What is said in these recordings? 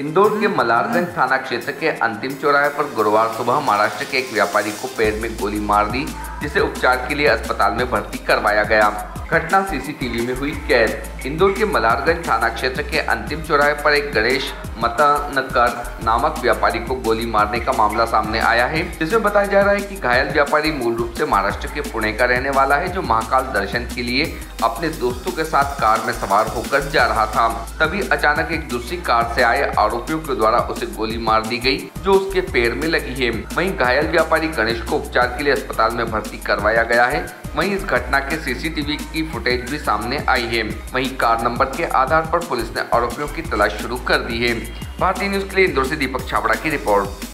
इंदौर के मल्हारगंज थाना क्षेत्र के अंतिम चौराहे पर गुरुवार सुबह महाराष्ट्र के एक व्यापारी को पैर में गोली मार दी, जिसे उपचार के लिए अस्पताल में भर्ती करवाया गया। घटना सीसीटीवी में हुई कैद। इंदौर के मल्हारगंज थाना क्षेत्र के अंतिम चौराहे पर एक गणेश मतनकर नामक व्यापारी को गोली मारने का मामला सामने आया है, जिसमें बताया जा रहा है कि घायल व्यापारी मूल रूप से महाराष्ट्र के पुणे का रहने वाला है, जो महाकाल दर्शन के लिए अपने दोस्तों के साथ कार में सवार होकर जा रहा था। तभी अचानक एक दूसरी कार से आए आरोपियों के द्वारा उसे गोली मार दी गई, जो उसके पैर में लगी है। वहीं घायल व्यापारी गणेश को उपचार के लिए अस्पताल में भर्ती करवाया गया है। वहीं इस घटना के सीसीटीवी की फुटेज भी सामने आई है। वहीं कार नंबर के आधार पर पुलिस ने आरोपियों की तलाश शुरू कर दी है। भारतीय न्यूज के लिए इंदौर से दीपक छाबड़ा की रिपोर्ट।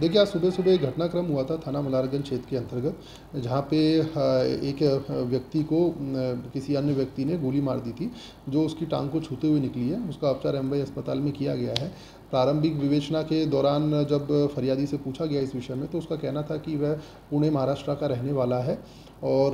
देखिए, आज सुबह सुबह एक घटनाक्रम हुआ था थाना मल्हारगंज क्षेत्र के अंतर्गत, जहाँ पे एक व्यक्ति को किसी अन्य व्यक्ति ने गोली मार दी थी, जो उसकी टांग को छूते हुए निकली है। उसका उपचार एम वाय अस्पताल में किया गया है। प्रारंभिक विवेचना के दौरान जब फरियादी से पूछा गया इस विषय में, तो उसका कहना था कि वह पुणे महाराष्ट्र का रहने वाला है और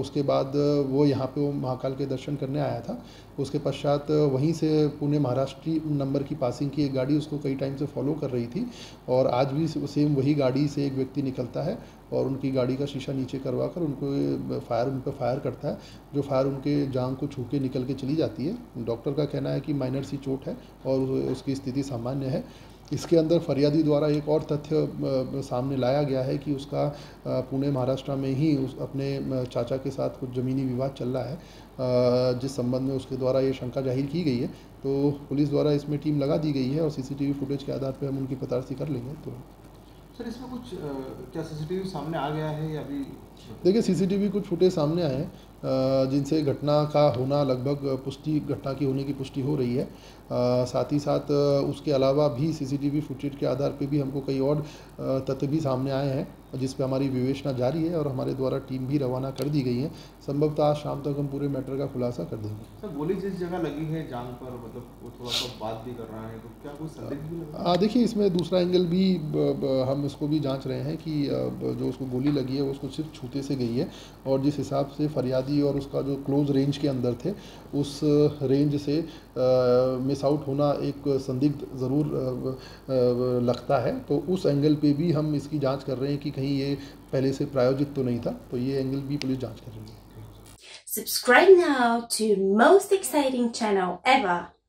उसके बाद वो यहाँ पे महाकाल के दर्शन करने आया था। उसके पश्चात वहीं से पुणे महाराष्ट्र नंबर की पासिंग की एक गाड़ी उसको कई टाइम से फॉलो कर रही थी, और आज भी सेम वही गाड़ी से एक व्यक्ति निकलता है और उनकी गाड़ी का शीशा नीचे करवा कर उनको फायर उन पर फायर करता है, जो फायर उनके जांघ को छू के निकल के चली जाती है। डॉक्टर का कहना है कि माइनर सी चोट है और उसकी स्थिति सामान्य है। इसके अंदर फरियादी द्वारा एक और तथ्य सामने लाया गया है कि उसका पुणे महाराष्ट्र में ही अपने चाचा के साथ कुछ ज़मीनी विवाद चल रहा है, जिस संबंध में उसके द्वारा ये शंका जाहिर की गई है। तो पुलिस द्वारा इसमें टीम लगा दी गई है और सीसीटीवी फुटेज के आधार पर हम उनकी पतारसी कर लेंगे। तो सर, इसमें कुछ क्या सीसीटीवी सामने आ गया है या अभी? देखिए, सीसीटीवी कुछ फुटेज सामने आए हैं, जिनसे घटना का होना लगभग पुष्टि घटना की होने की पुष्टि हो रही है। साथ ही साथ उसके अलावा भी सीसीटीवी फुटेज के आधार पे भी हमको कई और तथ्य भी सामने आए हैं, जिस पे हमारी विवेचना जारी है और हमारे द्वारा टीम भी रवाना कर दी गई है। संभवतः आज शाम तक हम पूरे मैटर का खुलासा कर देंगे। सर, गोली जिस जगह लगी है जांघ पर, मतलब वो थोड़ा सा बात भी कर रहा है, तो क्या कोई संदिग्ध भी लगा? हाँ, देखिए, इसमें दूसरा एंगल भी हम इसको भी जाँच रहे हैं कि जो उसको गोली लगी है वो उसको सिर्फ छूते से गई है, और जिस हिसाब से फरियादी और उसका जो क्लोज रेंज के अंदर थे, उस रेंज से मिस आउट होना एक संदिग्ध ज़रूर लगता है। तो उस एंगल पे भी हम इसकी जांच कर रहे हैं कि कहीं ये पहले से प्रायोजित तो नहीं था, तो ये एंगल भी पुलिस जांच कर रही है।